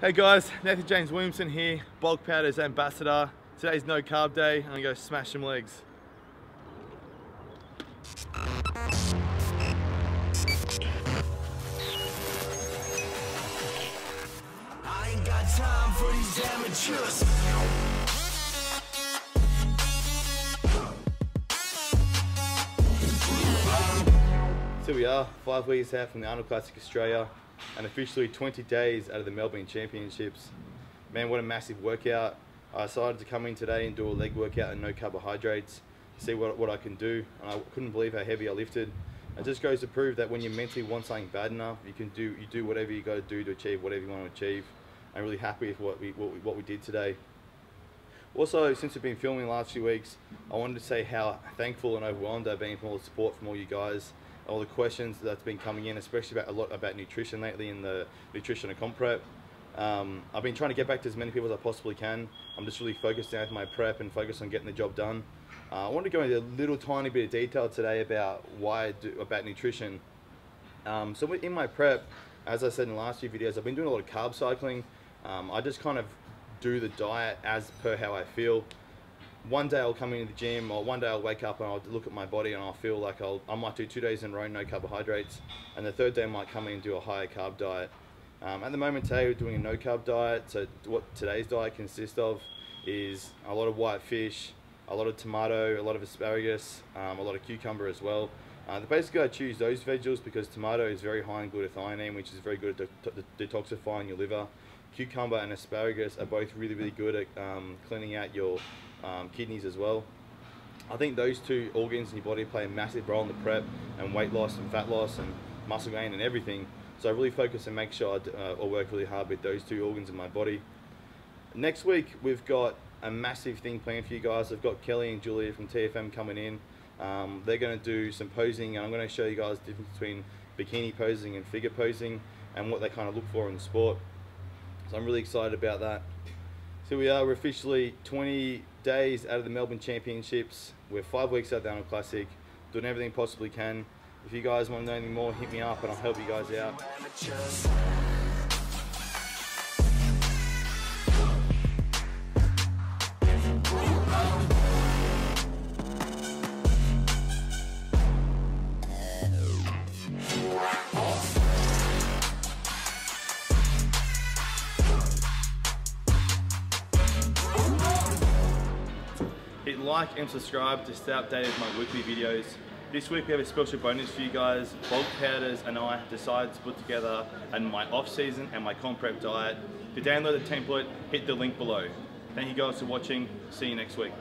Hey guys, Nathan James Williamson here, Bulk Powders ambassador. Today's no carb day, I'm gonna go smash some legs. I ain't got time for these amateurs. Here we are, 5 weeks out from the Arnold Classic Australia and officially 20 days out of the Melbourne Championships. Man, what a massive workout. I decided to come in today and do a leg workout and no carbohydrates, see what I can do. And I couldn't believe how heavy I lifted. It just goes to prove that when you mentally want something bad enough, you do whatever you got to do to achieve whatever you want to achieve. I'm really happy with what we did today. Also, since we've been filming the last few weeks, I wanted to say how thankful and overwhelmed I've been for all the support from all you guys. All the questions that's been coming in, especially about nutrition lately in the nutrition and comp prep. I've been trying to get back to as many people as I possibly can. I'm just really focused now with my prep and focused on getting the job done. I wanted to go into a little tiny bit of detail today about why I do about nutrition. So in my prep, as I said in the last few videos, I've been doing a lot of carb cycling. I just kind of do the diet as per how I feel. One day I'll come into the gym, or one day I'll wake up and I'll look at my body and I'll feel like I might do 2 days in a row, no carbohydrates, and the third day I might come in and do a higher carb diet. At the moment today we're doing a no carb diet, so what today's diet consists of is a lot of white fish, a lot of tomato, a lot of asparagus, a lot of cucumber as well. Basically I choose those vegetables because tomato is very high in glutathione, which is very good at detoxifying your liver. Cucumber and asparagus are both really good at cleaning out your kidneys as well. I think those two organs in your body play a massive role in the prep and weight loss and fat loss and muscle gain and everything. So I really focus and make sure I work really hard with those two organs in my body. Next week we've got a massive thing planned for you guys. I've got Kelly and Julia from TFM coming in. They're going to do some posing and I'm going to show you guys the difference between bikini posing and figure posing and what they kind of look for in the sport. So I'm really excited about that. So we are, we're officially 20 days out of the Melbourne Championships. We're 5 weeks out of the Arnold Classic, doing everything possibly can. If you guys want to know anything more, hit me up and I'll help you guys out. Hit like and subscribe to stay updated with my weekly videos. This week we have a special bonus for you guys. Bulk Powders and I decided to put together my off-season and my comp prep diet. To download the template, hit the link below. Thank you guys for watching. See you next week.